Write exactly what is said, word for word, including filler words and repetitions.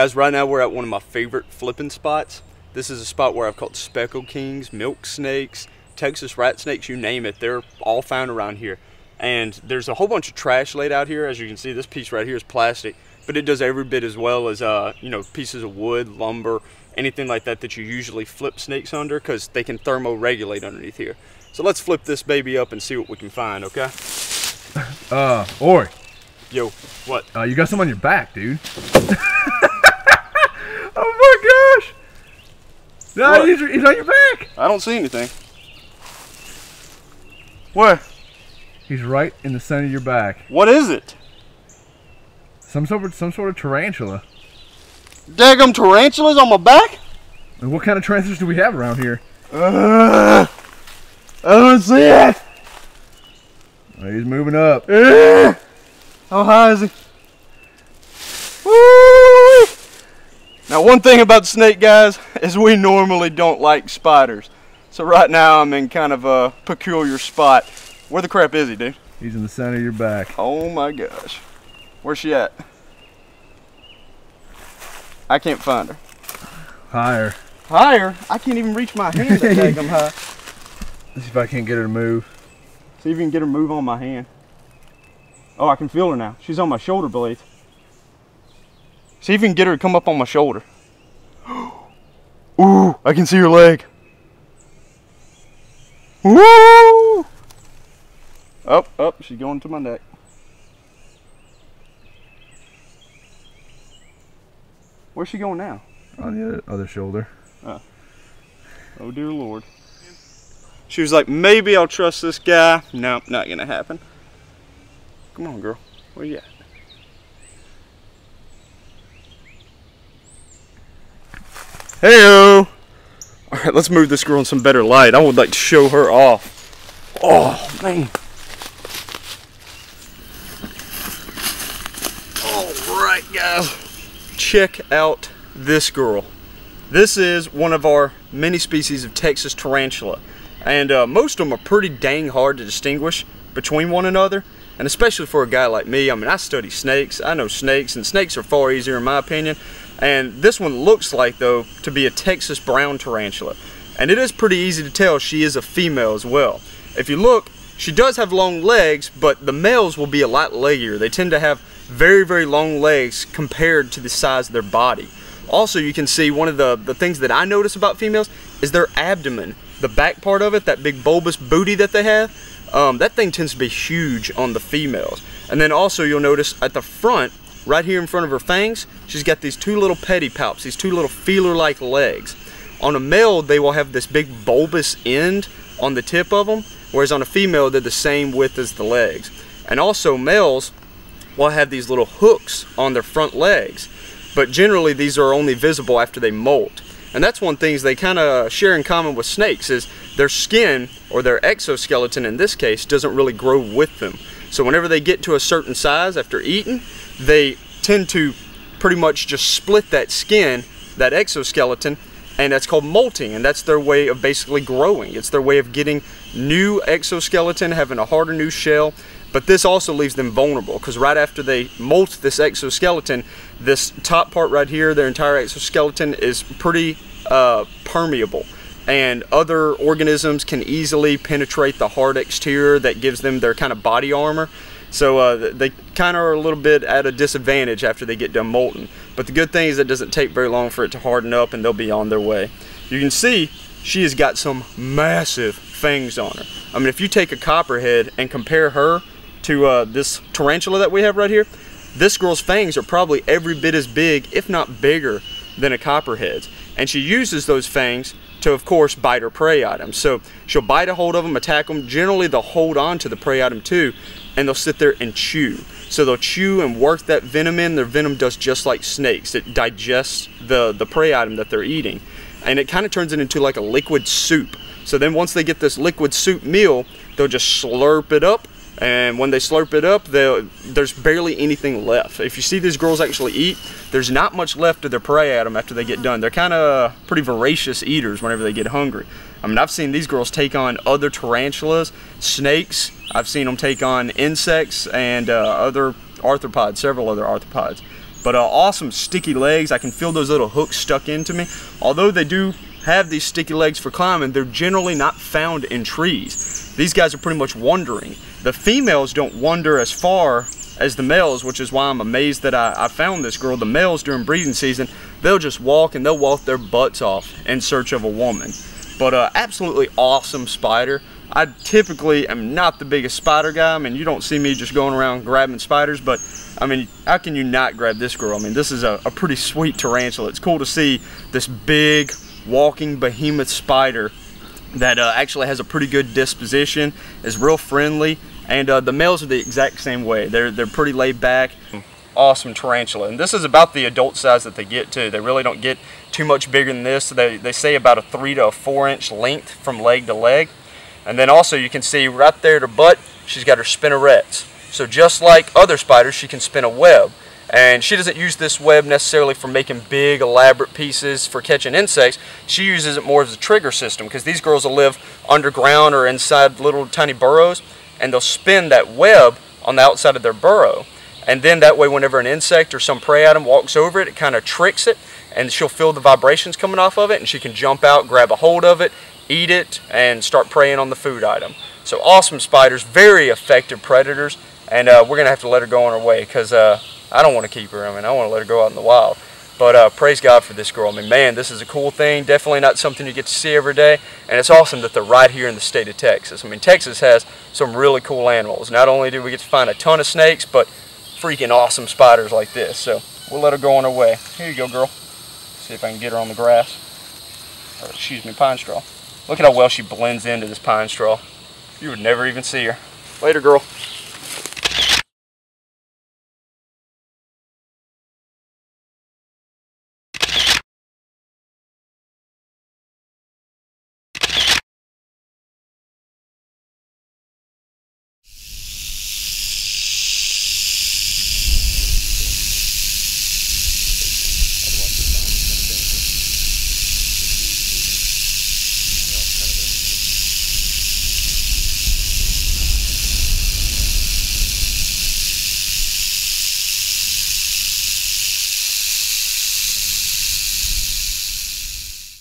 Guys, right now we're at one of my favorite flipping spots. This is a spot where I've caught speckled kings, milk snakes, Texas rat snakes, you name it. They're all found around here. And there's a whole bunch of trash laid out here. As you can see, this piece right here is plastic, but it does every bit as well as, uh, you know, pieces of wood, lumber, anything like that that you usually flip snakes under because they can thermoregulate underneath here. So let's flip this baby up and see what we can find, okay? Uh, Orry. Yo, what? Uh, you got some on your back, dude. Oh my gosh! No, he's, he's on your back! I don't see anything. Where? He's right in the center of your back. What is it? Some sort of, some sort of tarantula. Daggum tarantulas on my back? And what kind of tarantulas do we have around here? Uh, I don't see it! Oh, he's moving up. Uh, how high is he? Woo-wee. Now one thing about snake guys is we normally don't like spiders. So right now I'm in kind of a peculiar spot. Where the crap is he, dude? He's in the center of your back. Oh my gosh. Where's she at? I can't find her. Higher. Higher? I can't even reach my hand that daggum high. Let's see if I can't get her to move. See if you can get her to move on my hand. Oh, I can feel her now. She's on my shoulder blade. See if you can get her to come up on my shoulder. Ooh, I can see her leg. Woo! Up, up, she's going to my neck. Where's she going now? On the other shoulder. Oh. Oh dear Lord. She was like, maybe I'll trust this guy. Nope, not gonna happen. Come on, girl. Where you at? Hey-o! Alright, let's move this girl in some better light. I would like to show her off. Oh, man. Alright, guys. Check out this girl. This is one of our many species of Texas tarantula. And uh, most of them are pretty dang hard to distinguish between one another. And especially for a guy like me. I mean, I study snakes. I know snakes. And snakes are far easier in my opinion. And this one looks like, though, to be a Texas brown tarantula. And it is pretty easy to tell she is a female as well. If you look, she does have long legs, but the males will be a lot leggier. They tend to have very, very long legs compared to the size of their body. Also, you can see one of the, the things that I notice about females is their abdomen. The back part of it, that big bulbous booty that they have, um, that thing tends to be huge on the females. And then also you'll notice at the front, right here in front of her fangs, she's got these two little pedipalps, these two little feeler-like legs. On a male, they will have this big bulbous end on the tip of them, whereas on a female, they're the same width as the legs. And also males will have these little hooks on their front legs, but generally these are only visible after they molt. And that's one thing they kind of share in common with snakes is their skin, or their exoskeleton in this case, doesn't really grow with them. So whenever they get to a certain size after eating, they tend to pretty much just split that skin, that exoskeleton, and that's called molting, and that's their way of basically growing. It's their way of getting new exoskeleton, having a harder new shell, but this also leaves them vulnerable because right after they molt this exoskeleton, this top part right here, their entire exoskeleton is pretty uh, permeable. And other organisms can easily penetrate the hard exterior that gives them their kind of body armor. So uh, they kind of are a little bit at a disadvantage after they get done molting. But the good thing is it doesn't take very long for it to harden up and they'll be on their way. You can see she has got some massive fangs on her. I mean, if you take a copperhead and compare her to uh, this tarantula that we have right here, this girl's fangs are probably every bit as big, if not bigger, than a copperhead's. And she uses those fangs to, of course, bite her prey items. So she'll bite a hold of them, attack them. Generally, they'll hold on to the prey item too, and they'll sit there and chew. So they'll chew and work that venom in. Their venom does just like snakes. It digests the, the prey item that they're eating. And it kind of turns it into like a liquid soup. So then once they get this liquid soup meal, they'll just slurp it up. And when they slurp it up, there's barely anything left. If you see these girls actually eat, there's not much left of their prey at them after they get done. They're kind of pretty voracious eaters whenever they get hungry. I mean, I've seen these girls take on other tarantulas, snakes. I've seen them take on insects and uh, other arthropods, several other arthropods. But uh, awesome sticky legs. I can feel those little hooks stuck into me. Although they do have these sticky legs for climbing, they're generally not found in trees. These guys are pretty much wandering. The females don't wander as far as the males, which is why I'm amazed that I, I found this girl. The males during breeding season, they'll just walk and they'll walk their butts off in search of a woman. But uh, absolutely awesome spider. I typically am not the biggest spider guy. I mean, you don't see me just going around grabbing spiders, but I mean, how can you not grab this girl? I mean, this is a, a pretty sweet tarantula. It's cool to see this big walking behemoth spider that uh, actually has a pretty good disposition, is real friendly, and uh, the males are the exact same way. They're, they're pretty laid back. Awesome tarantula. And this is about the adult size that they get to. They really don't get too much bigger than this. They, they say about a three to a four inch length from leg to leg. And then also you can see right there at her butt, she's got her spinnerets. So just like other spiders, she can spin a web. And she doesn't use this web necessarily for making big elaborate pieces for catching insects. She uses it more as a trigger system, because these girls will live underground or inside little tiny burrows, and they'll spin that web on the outside of their burrow. And then that way whenever an insect or some prey item walks over it, it kind of tricks it, and she'll feel the vibrations coming off of it, and she can jump out, grab a hold of it, eat it, and start preying on the food item. So awesome spiders, very effective predators, and uh, we're gonna have to let her go on her way, because uh, I don't want to keep her. I mean, I want to let her go out in the wild. But uh, praise God for this girl. I mean, man, this is a cool thing. Definitely not something you get to see every day, and it's awesome that they're right here in the state of Texas. I mean, Texas has some really cool animals. Not only do we get to find a ton of snakes, but freaking awesome spiders like this. So we'll let her go on her way. Here you go, girl. See if I can get her on the grass. Or, excuse me, pine straw. Look at how well she blends into this pine straw. You would never even see her. Later, girl.